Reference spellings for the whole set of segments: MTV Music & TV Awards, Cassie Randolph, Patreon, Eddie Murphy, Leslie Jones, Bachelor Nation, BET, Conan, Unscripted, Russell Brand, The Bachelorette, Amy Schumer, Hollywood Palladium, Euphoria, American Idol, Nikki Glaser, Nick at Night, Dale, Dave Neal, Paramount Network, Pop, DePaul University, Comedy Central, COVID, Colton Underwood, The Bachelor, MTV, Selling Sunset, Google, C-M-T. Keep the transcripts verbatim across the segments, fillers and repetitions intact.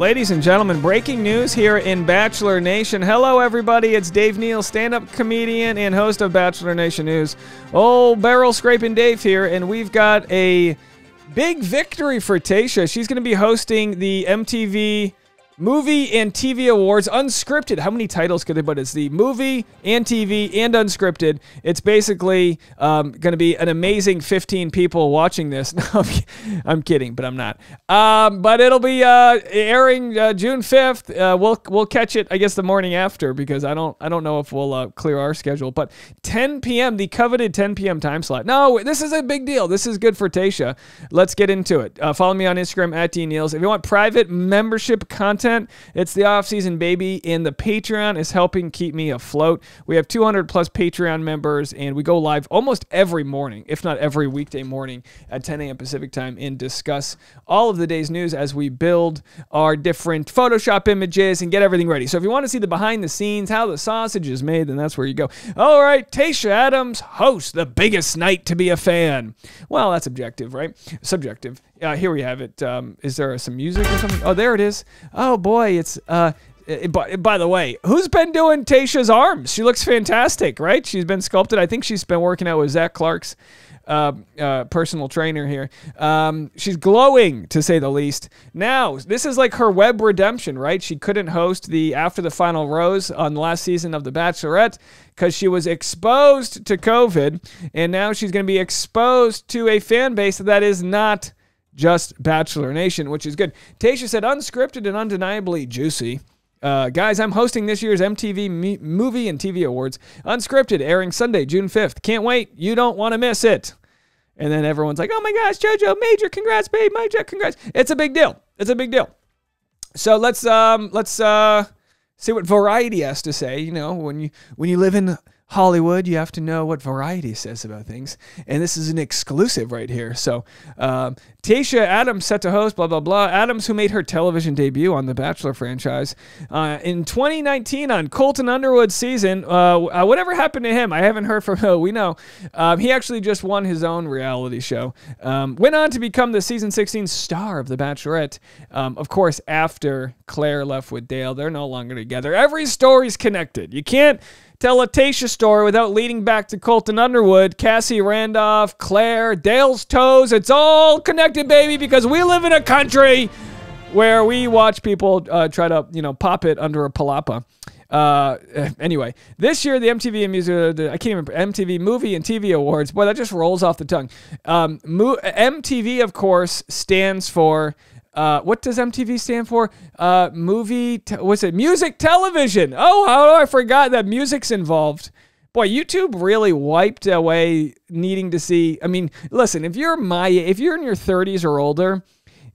Ladies and gentlemen, breaking news here in Bachelor Nation. Hello, everybody. It's Dave Neal, stand-up comedian and host of Bachelor Nation News. Old barrel scraping Dave here, and we've got a big victory for Tayshia. She's going to be hosting the M T V Movie and T V Awards unscripted. How many titles could it be? But it's the movie and T V and unscripted. It's basically um, going to be an amazing fifteen people watching this. No, I'm kidding, but I'm not. Um, but it'll be uh, airing uh, June fifth. Uh, we'll we'll catch it, I guess, the morning after, because I don't I don't know if we'll uh, clear our schedule. But ten p m the coveted ten p m time slot. No, this is a big deal. This is good for Tayshia. Let's get into it. Uh, follow me on Instagram at D Neals. If you want private membership content, it's the off-season, baby, and the Patreon is helping keep me afloat. We have two hundred plus Patreon members, and we go live almost every morning, if not every weekday morning at ten a m Pacific time, and discuss all of the day's news as we build our different Photoshop images and get everything ready. So if you want to see the behind the scenes, how the sausage is made, then that's where you go. All right, Tayshia Adams hosts the biggest night to be a fan. Well, that's objective, right? Subjective. Uh, here we have it. Um, is there some music or something? Oh, there it is. Oh, boy, it's... Uh, it, it, by the way, who's been doing Tayshia's arms? She looks fantastic, right? She's been sculpted. I think she's been working out with Zach Clark's uh, uh, personal trainer here. Um, she's glowing, to say the least. Now, this is like her web redemption, right? She couldn't host the After the Final Rose on the last season of The Bachelorette because she was exposed to COVID, and now she's going to be exposed to a fan base that is not... just Bachelor Nation, which is good. Tayshia said, unscripted and undeniably juicy. Uh, guys, I'm hosting this year's M T V Movie and T V Awards. Unscripted, airing Sunday, June fifth. Can't wait. You don't want to miss it. And then everyone's like, oh my gosh, JoJo, Major, congrats, babe, Major, congrats. It's a big deal. It's a big deal. So let's um, let's uh, see what Variety has to say. You know, when you when you live in Hollywood, you have to know what Variety says about things. And this is an exclusive right here. So, um, Tayshia Adams set to host, blah, blah, blah. Adams, who made her television debut on The Bachelor franchise uh, in twenty nineteen on Colton Underwood's season. Uh, uh, whatever happened to him, I haven't heard from who. We know. Um, he actually just won his own reality show. Um, went on to become the season sixteen star of The Bachelorette. Um, of course, after Claire left with Dale, they're no longer together. Every story's connected. You can't tell a Tayshia story without leading back to Colton Underwood, Cassie Randolph, Claire, Dale's toes. It's all connected, baby, because we live in a country where we watch people uh, try to, you know, pop it under a palapa. Uh, anyway, this year the M T V and music, uh, the, I can't remember, M T V Movie and T V Awards. Boy, that just rolls off the tongue. Um, M T V, of course, stands for. Uh, what does M T V stand for? Uh, movie, te what's it? Music television. Oh, how I forgot that music's involved. Boy, YouTube really wiped away needing to see. I mean, listen, if you're my, if you're in your thirties or older,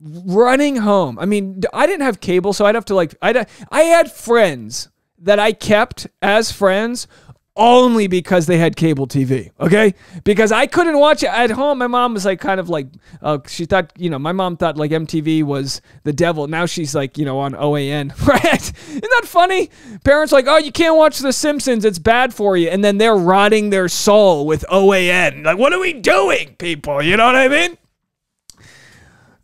running home. I mean, I didn't have cable, so I'd have to like, I'd, I had friends that I kept as friends only because they had cable T V, okay? Because I couldn't watch it at home. My mom was like, kind of like, uh, she thought, you know, my mom thought like M T V was the devil. Now she's like, you know, on O A N, right? Isn't that funny? Parents are like, oh, you can't watch The Simpsons. It's bad for you. And then they're rotting their soul with O A N. Like, what are we doing, people? You know what I mean?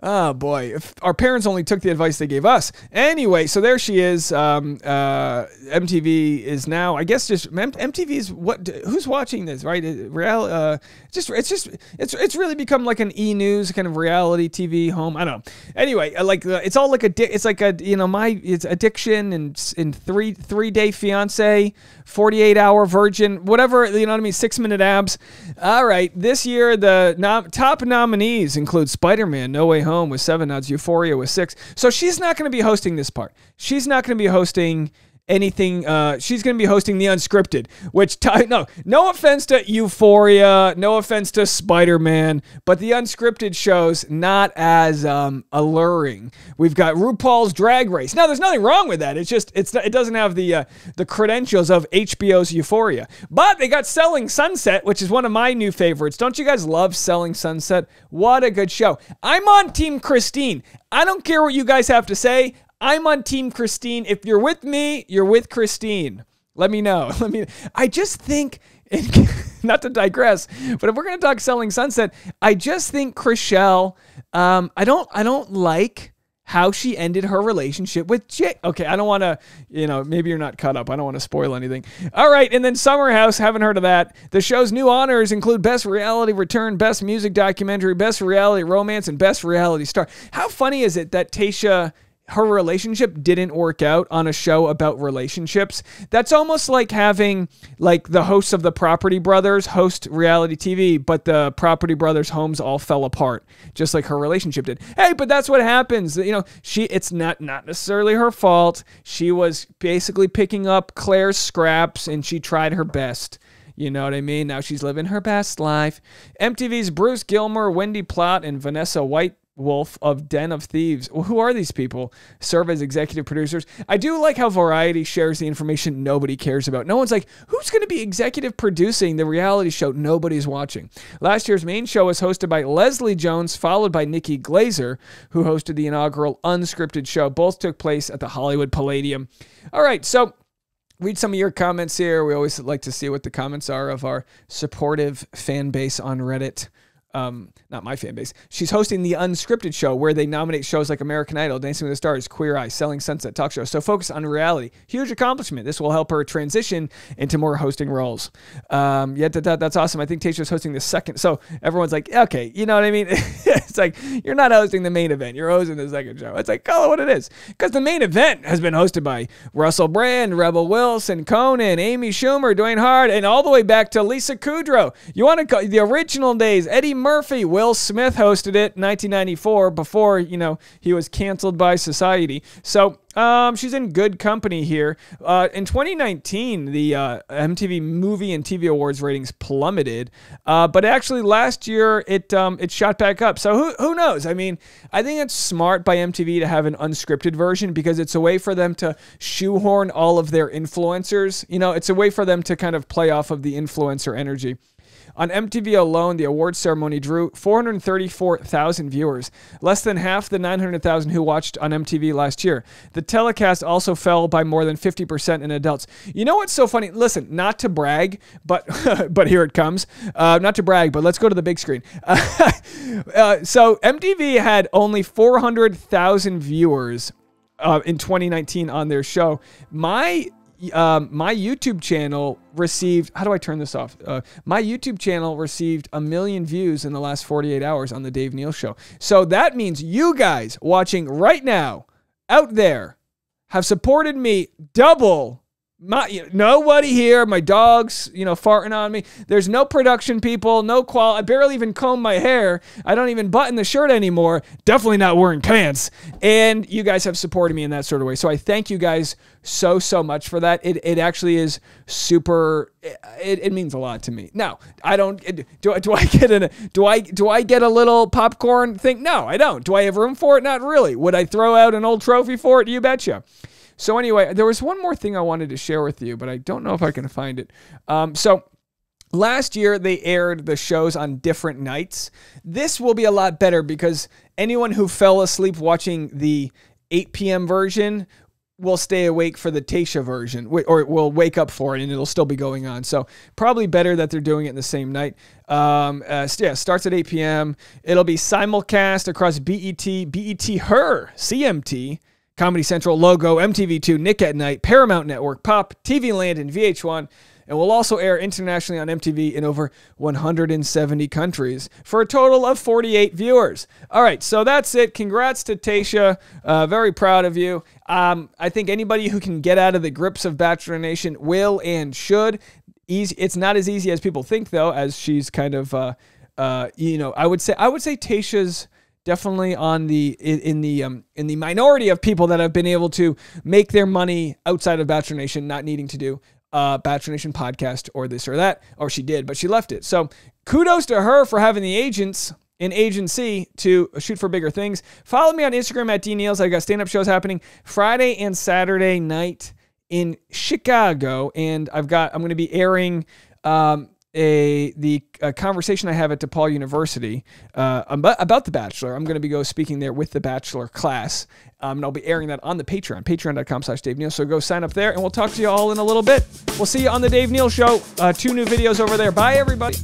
Oh, boy. If our parents only took the advice they gave us. Anyway, so there she is. Um, uh, M T V is now, I guess, just... M T V is what... Who's watching this, right? Real, uh, just, it's just... It's it's really become like an E-News kind of reality T V home. I don't know. Anyway, like, uh, it's all like a... It's like a, you know, my... It's addiction and, and three, three-day fiancé, forty-eight hour virgin, whatever, you know what I mean? Six-minute abs. All right. This year, the nom top nominees include Spider-Man, No Way Home Home with seven nods, Euphoria with six. So she's not going to be hosting this part. She's not going to be hosting anything. Uh, she's going to be hosting the unscripted, which, no, no offense to Euphoria, no offense to Spider-Man, but the unscripted show's not as um, alluring. We've got RuPaul's Drag Race. Now, there's nothing wrong with that. It's just, it's it doesn't have the, uh, the credentials of H B O's Euphoria. But they got Selling Sunset, which is one of my new favorites. Don't you guys love Selling Sunset? What a good show. I'm on Team Christine. I don't care what you guys have to say. I'm on Team Christine. If you're with me, you're with Christine. Let me know. Let me. I just think, and, not to digress, but if we're going to talk Selling Sunset, I just think Chrishell, um, I don't, I don't like how she ended her relationship with Jay. Okay, I don't want to, you know, maybe you're not caught up. I don't want to spoil anything. All right, and then Summer House, haven't heard of that. The show's new honors include Best Reality Return, Best Music Documentary, Best Reality Romance, and Best Reality Star. How funny is it that Tayshia, her relationship didn't work out on a show about relationships? That's almost like having like the hosts of the Property Brothers host reality T V, but the Property Brothers homes all fell apart, just like her relationship did. Hey, but that's what happens. You know, she, it's not, not necessarily her fault. She was basically picking up Claire's scraps and she tried her best. You know what I mean? Now she's living her best life. M T V's Bruce Gilmer, Wendy Plott, and Vanessa White Wolf of Den of Thieves. Well, who are these people? Serve as executive producers. I do like how Variety shares the information nobody cares about. No one's like, who's going to be executive producing the reality show nobody's watching? Last year's main show was hosted by Leslie Jones, followed by Nikki Glaser, who hosted the inaugural unscripted show. Both took place at the Hollywood Palladium. All right, so read some of your comments here. We always like to see what the comments are of our supportive fan base on Reddit. Um, not my fan base. She's hosting the unscripted show where they nominate shows like American Idol, Dancing with the Stars, Queer Eye, Selling Sunset, talk shows. So focus on reality. Huge accomplishment. This will help her transition into more hosting roles. Um, yeah, that, that, that's awesome. I think Tayshia's hosting the second. So everyone's like, okay, you know what I mean? It's like, you're not hosting the main event. You're hosting the second show. It's like, call it what it is. Because the main event has been hosted by Russell Brand, Rebel Wilson, Conan, Amy Schumer, Dwayne Howard, and all the way back to Lisa Kudrow. You want to call the original days, Eddie Murphy. Murphy, Will Smith hosted it in nineteen ninety-four before, you know, he was canceled by society. So um, she's in good company here. Uh, in twenty nineteen, the uh, M T V Movie and T V Awards ratings plummeted. Uh, but actually last year, it um, it shot back up. So who, who knows? I mean, I think it's smart by M T V to have an unscripted version because it's a way for them to shoehorn all of their influencers. You know, it's a way for them to kind of play off of the influencer energy. On M T V alone, the awards ceremony drew four hundred thirty-four thousand viewers, less than half the nine hundred thousand who watched on M T V last year. The telecast also fell by more than fifty percent in adults. You know what's so funny? Listen, not to brag, but but here it comes. Uh, not to brag, but let's go to the big screen. Uh, uh, so M T V had only four hundred thousand viewers uh, in twenty nineteen on their show. My... Um, my YouTube channel received, how do I turn this off? Uh, my YouTube channel received a million views in the last forty-eight hours on the Dave Neal show. So that means you guys watching right now out there have supported me double. My, you know, nobody here, my dog's, you know, farting on me. There's no production people, no qual. I barely even comb my hair. I don't even button the shirt anymore. Definitely not wearing pants. And you guys have supported me in that sort of way. So I thank you guys so, so much for that. It, it actually is super, it, it means a lot to me. Now, I don't, do, do I get an, do I, do I get a little popcorn thing? No, I don't. Do I have room for it? Not really. Would I throw out an old trophy for it? You betcha. So anyway, there was one more thing I wanted to share with you, but I don't know if I can find it. Um, so last year, they aired the shows on different nights. This will be a lot better because anyone who fell asleep watching the eight p m version will stay awake for the Tayshia version, or will wake up for it, and it'll still be going on. So probably better that they're doing it in the same night. Um, uh, yeah, starts at eight p m It'll be simulcast across B E T, B E T Her, C M T, Comedy Central, Logo, M T V two, Nick at Night, Paramount Network, Pop, T V Land, and V H one, and will also air internationally on M T V in over one hundred seventy countries for a total of forty-eight viewers. All right, so that's it. Congrats to Tayshia. Uh, very proud of you. Um, I think anybody who can get out of the grips of Bachelor Nation will and should. Easy. It's not as easy as people think, though, as she's kind of, uh, uh, you know, I would say, I would say Tayshia's definitely on the in the um, in the minority of people that have been able to make their money outside of Bachelor Nation, not needing to do a Bachelor Nation podcast or this or that, or she did, but she left it. So kudos to her for having the agents in agency to shoot for bigger things. Follow me on Instagram at D Neals. I've got stand-up shows happening Friday and Saturday night in Chicago, and I've got I'm going to be airing. Um, A, the a conversation I have at DePaul University uh, about, about The Bachelor. I'm going to be go speaking there with The Bachelor class, um, and I'll be airing that on the Patreon, patreon dot com slash Dave Neal. So go sign up there, and we'll talk to you all in a little bit. We'll see you on The Dave Neal Show. Uh, two new videos over there. Bye, everybody.